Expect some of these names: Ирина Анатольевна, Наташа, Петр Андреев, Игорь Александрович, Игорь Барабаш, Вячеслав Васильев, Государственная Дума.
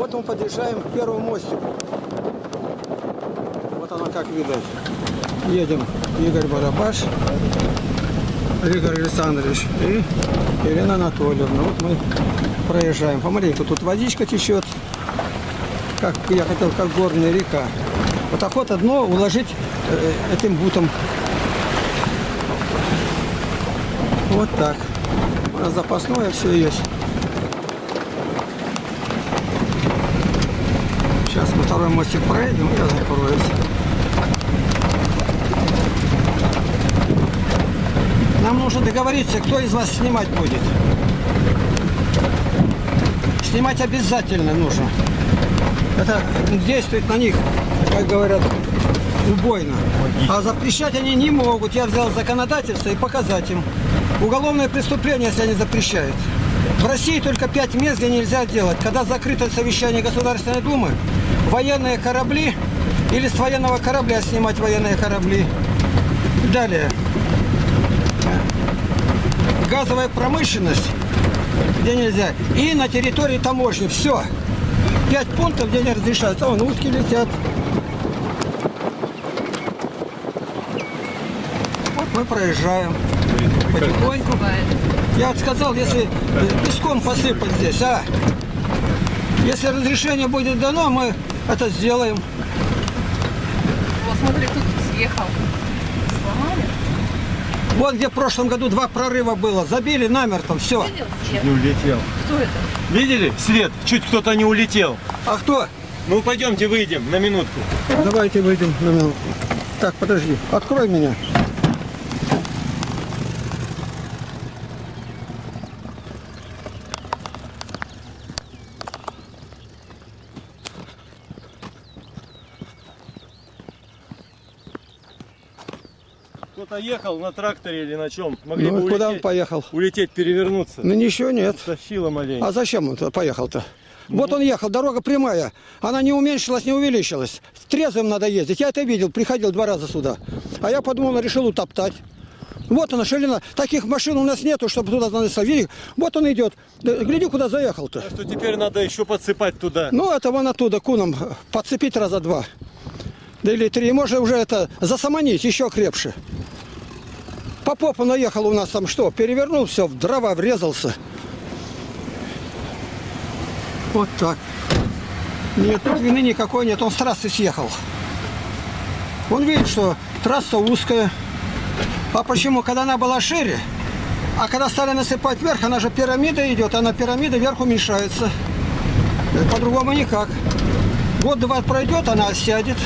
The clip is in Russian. Вот мы подъезжаем к первому мостику. Вот оно как видать. Едем Игорь Барабаш, Игорь Александрович и Ирина Анатольевна. Вот мы проезжаем. Помаленьку тут водичка течет. Как я хотел, как горная река. Вот охота дно уложить этим бутом. Вот так. У нас запасное все есть. Сейчас мы второй мостик проедем, и я закроюсь. Нам нужно договориться, кто из вас снимать будет. Снимать обязательно нужно. Это действует на них, как говорят, убойно. А запрещать они не могут. Я взял законодательство и показать им. Уголовное преступление, если они запрещают. В России только 5 мест, где нельзя делать. Когда закрыто совещание Государственной Думы, военные корабли или с военного корабля снимать военные корабли. Далее. Газовая промышленность, где нельзя. И на территории таможни. Все. 5 пунктов, где не разрешается. Вон, утки летят. Вот мы проезжаем. Потихоньку. Я сказал, если песком посыпать здесь, а? Если разрешение будет дано, мы это сделаем. Вот, смотри, кто тут съехал. Сломали? Вот где в прошлом году 2 прорыва было. Забили намертво, все. Чуть не улетел. Кто это? Видели? Свет, чуть кто-то не улетел. А кто? Ну, пойдемте выйдем на минутку. Давайте выйдем на минутку. Так, подожди, открой меня. Кто-то ехал на тракторе или на чем? Могли бы куда улететь, он поехал? Улететь, перевернуться. Ну ничего нет. Тащило маленько. А зачем он поехал-то? Ну. Вот он ехал, дорога прямая. Она не уменьшилась, не увеличилась. Трезвым надо ездить. Я это видел, приходил 2 раза сюда. А я подумал, он решил утоптать. Вот она, ширина. Таких машин у нас нету, чтобы туда заносить. Видишь? Вот он идет. Гляди, куда заехал-то. А что теперь надо еще подсыпать туда? Ну, это вон оттуда, куном. Подсыпить раза 2. Да или 3. Можно уже это засаманить еще крепше. Попов наехал у нас там что? Перевернул все, в дрова врезался. Вот так. Нет, тут вины никакой нет. Он с трассы съехал. Он видит, что трасса узкая. А почему? Когда она была шире, а когда стали насыпать вверх, она же пирамида идет, а на пирамида вверх уменьшается. По-другому никак. Год-два пройдет, она осядет.